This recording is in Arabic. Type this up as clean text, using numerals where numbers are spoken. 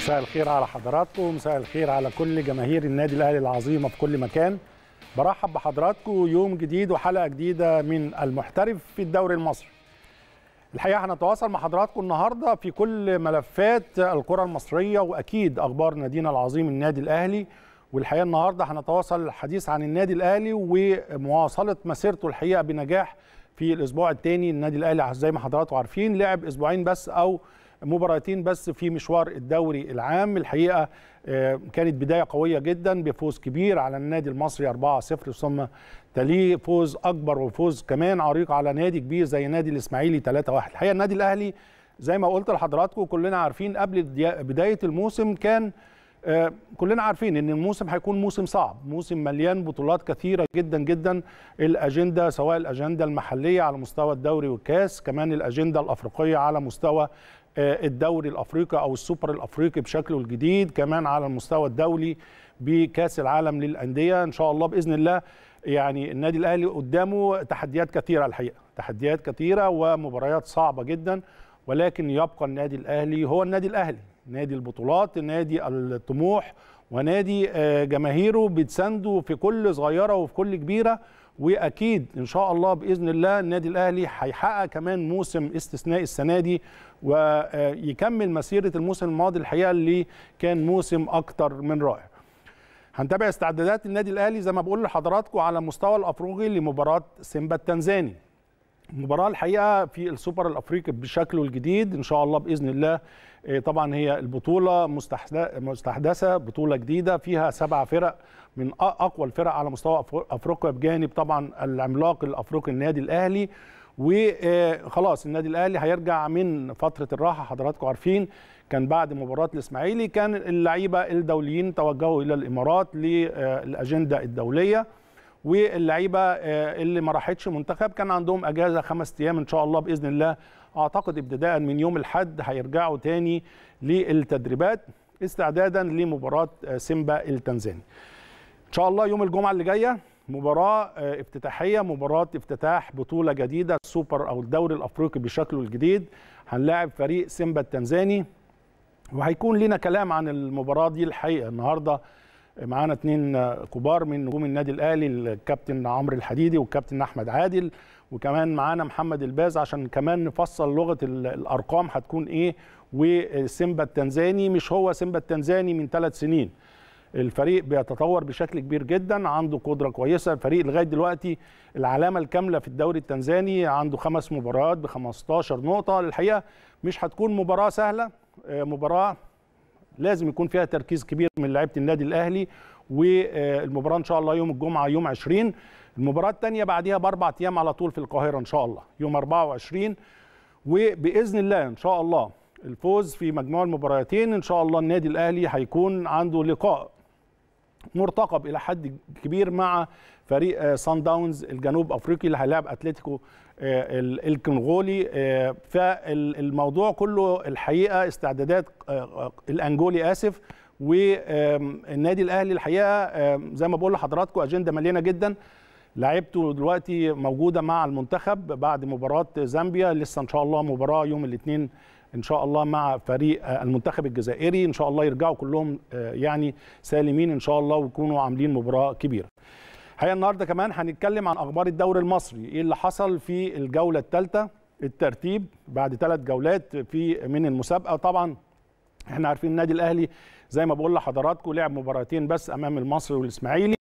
مساء الخير على حضراتكم ومساء الخير على كل جماهير النادي الأهلي العظيمة في كل مكان. برحب بحضراتكم يوم جديد وحلقة جديدة من المحترف في الدوري المصري. الحقيقة هنتواصل مع حضراتكم النهاردة في كل ملفات الكرة المصرية وأكيد أخبار نادينا العظيم النادي الأهلي. والحقيقة النهاردة هنتواصل الحديث عن النادي الأهلي ومواصلة مسيرته الحقيقة بنجاح في الأسبوع الثاني. النادي الأهلي زي ما حضراتكم عارفين لعب أسبوعين بس أو مباراتين بس في مشوار الدوري العام. الحقيقة كانت بداية قوية جدا بفوز كبير على النادي المصري 4-0، ثم تليه فوز أكبر وفوز كمان عريق على نادي كبير زي نادي الاسماعيلي 3-1. الحقيقة النادي الأهلي زي ما قلت لحضراتكم كلنا عارفين قبل بداية الموسم كان كلنا عارفين ان الموسم هيكون موسم صعب، موسم مليان بطولات كثيره جدا جدا. الاجنده سواء الاجنده المحليه على مستوى الدوري والكاس، كمان الاجنده الافريقيه على مستوى الدوري الافريقي او السوبر الافريقي بشكله الجديد، كمان على المستوى الدولي بكاس العالم للانديه. ان شاء الله باذن الله يعني النادي الاهلي قدامه تحديات كثيره، الحقيقه تحديات كثيره ومباريات صعبه جدا، ولكن يبقى النادي الاهلي هو النادي الاهلي، نادي البطولات، نادي الطموح، ونادي جماهيره بتسنده في كل صغيره وفي كل كبيره. واكيد ان شاء الله باذن الله النادي الاهلي هيحقق كمان موسم استثنائي السنه دي ويكمل مسيره الموسم الماضي الحقيقه اللي كان موسم اكتر من رائع. هنتابع استعدادات النادي الاهلي زي ما بقول لحضراتكم على مستوى الافريقي لمباراه سيمبا التنزاني، مباراه الحقيقه في السوبر الافريقي بشكله الجديد ان شاء الله باذن الله. طبعا هي البطوله مستحدثه، بطوله جديده فيها 7 فرق من اقوى الفرق على مستوى افريقيا، بجانب طبعا العملاق الافريقي النادي الاهلي. وخلاص النادي الاهلي هيرجع من فتره الراحه، حضراتكم عارفين كان بعد مباراه الاسماعيلي كان اللعيبه الدوليين توجهوا الى الامارات للاجنده الدوليه، واللعيبه اللي ما راحتش منتخب كان عندهم اجازه 5 ايام. ان شاء الله باذن الله اعتقد ابتداء من يوم الاحد هيرجعوا تاني للتدريبات استعدادا لمباراه سيمبا التنزاني. ان شاء الله يوم الجمعه اللي جايه مباراه افتتاحيه، مباراه افتتاح بطوله جديده السوبر او الدوري الافريقي بشكله الجديد. هنلاعب فريق سيمبا التنزاني وهيكون لنا كلام عن المباراه دي. الحقيقه النهارده معانا 2 كبار من نجوم النادي الاهلي، الكابتن عمرو الحديدي والكابتن احمد عادل، وكمان معانا محمد الباز عشان كمان نفصل لغه الارقام هتكون ايه. وسيمبا التنزاني مش هو سيمبا التنزاني من 3 سنين، الفريق بيتطور بشكل كبير جدا، عنده قدره كويسه الفريق. لغايه دلوقتي العلامه الكامله في الدوري التنزاني، عنده 5 مباريات ب15 نقطه. الحقيقه مش هتكون مباراه سهله، مباراه لازم يكون فيها تركيز كبير من لعيبه النادي الاهلي. والمباراه ان شاء الله يوم الجمعه يوم 20، المباراه الثانيه بعديها ب4 ايام على طول في القاهره ان شاء الله يوم 24. وباذن الله ان شاء الله الفوز في مجموع المباراتين ان شاء الله النادي الاهلي هيكون عنده لقاء مرتقب الى حد كبير مع فريق سان داونز الجنوب افريقي اللي هيلاعب اتلتيكو الكونغولي. فالموضوع كله الحقيقه استعدادات الانجولي اسف. والنادي الاهلي الحقيقه زي ما بقول لحضراتكم اجنده مليانه جدا، لعيبته دلوقتي موجوده مع المنتخب بعد مباراه زامبيا، لسه ان شاء الله مباراه يوم الاثنين ان شاء الله مع فريق المنتخب الجزائري. ان شاء الله يرجعوا كلهم يعني سالمين ان شاء الله ويكونوا عاملين مباراه كبيره. الحقيقه النهارده كمان هنتكلم عن اخبار الدوري المصري، ايه اللي حصل في الجوله الثالثه، الترتيب بعد 3 جولات في من المسابقه. طبعا احنا عارفين النادي الاهلي زي ما بقول لحضراتكم لعب مباراتين بس امام المصري والاسماعيلي.